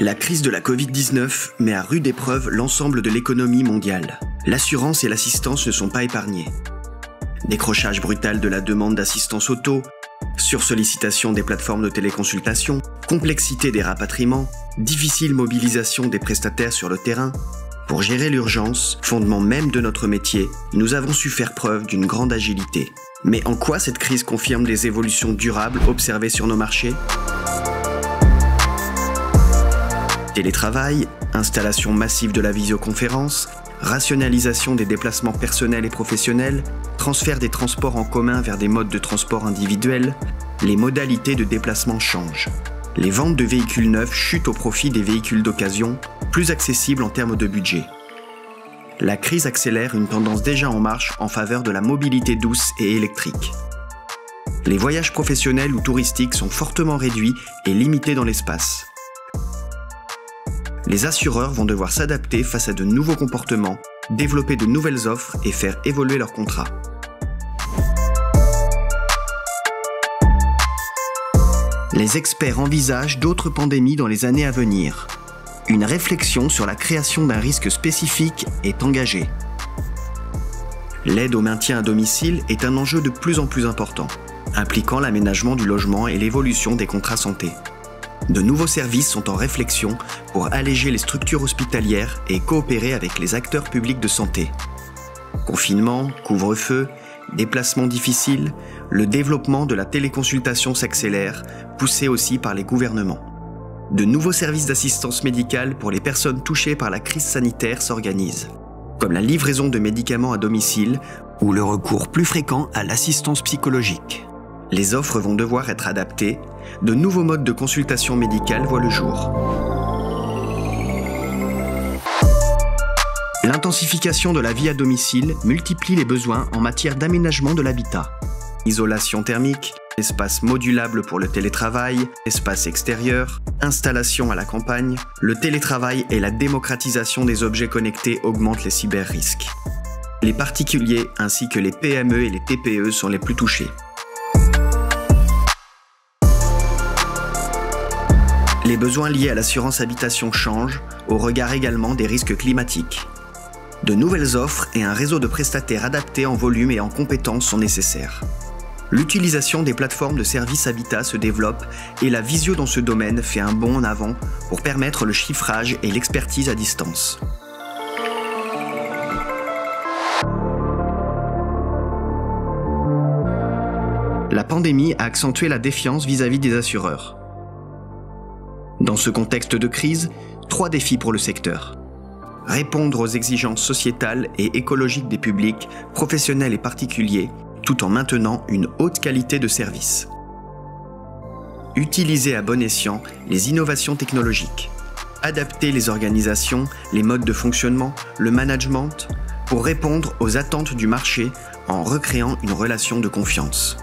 La crise de la Covid-19 met à rude épreuve l'ensemble de l'économie mondiale. L'assurance et l'assistance ne sont pas épargnées. Décrochage brutal de la demande d'assistance auto, sursollicitation des plateformes de téléconsultation, complexité des rapatriements, difficile mobilisation des prestataires sur le terrain. Pour gérer l'urgence, fondement même de notre métier, nous avons su faire preuve d'une grande agilité. Mais en quoi cette crise confirme des évolutions durables observées sur nos marchés ? Télétravail, installation massive de la visioconférence, rationalisation des déplacements personnels et professionnels, transfert des transports en commun vers des modes de transport individuels, les modalités de déplacement changent. Les ventes de véhicules neufs chutent au profit des véhicules d'occasion, plus accessibles en termes de budget. La crise accélère une tendance déjà en marche en faveur de la mobilité douce et électrique. Les voyages professionnels ou touristiques sont fortement réduits et limités dans l'espace. Les assureurs vont devoir s'adapter face à de nouveaux comportements, développer de nouvelles offres et faire évoluer leurs contrats. Les experts envisagent d'autres pandémies dans les années à venir. Une réflexion sur la création d'un risque spécifique est engagée. L'aide au maintien à domicile est un enjeu de plus en plus important, impliquant l'aménagement du logement et l'évolution des contrats santé. De nouveaux services sont en réflexion pour alléger les structures hospitalières et coopérer avec les acteurs publics de santé. Confinement, couvre-feu, déplacements difficiles, le développement de la téléconsultation s'accélère, poussé aussi par les gouvernements. De nouveaux services d'assistance médicale pour les personnes touchées par la crise sanitaire s'organisent, comme la livraison de médicaments à domicile ou le recours plus fréquent à l'assistance psychologique. Les offres vont devoir être adaptées, de nouveaux modes de consultation médicale voient le jour. L'intensification de la vie à domicile multiplie les besoins en matière d'aménagement de l'habitat. Isolation thermique, espace modulable pour le télétravail, espace extérieur, installation à la campagne, le télétravail et la démocratisation des objets connectés augmentent les cyberrisques. Les particuliers ainsi que les PME et les TPE sont les plus touchés. Les besoins liés à l'assurance habitation changent, au regard également des risques climatiques. De nouvelles offres et un réseau de prestataires adaptés en volume et en compétences sont nécessaires. L'utilisation des plateformes de services habitat se développe et la visio dans ce domaine fait un bond en avant pour permettre le chiffrage et l'expertise à distance. La pandémie a accentué la défiance vis-à-vis des assureurs. Dans ce contexte de crise, trois défis pour le secteur. Répondre aux exigences sociétales et écologiques des publics, professionnels et particuliers, tout en maintenant une haute qualité de service. Utiliser à bon escient les innovations technologiques. Adapter les organisations, les modes de fonctionnement, le management, pour répondre aux attentes du marché en recréant une relation de confiance.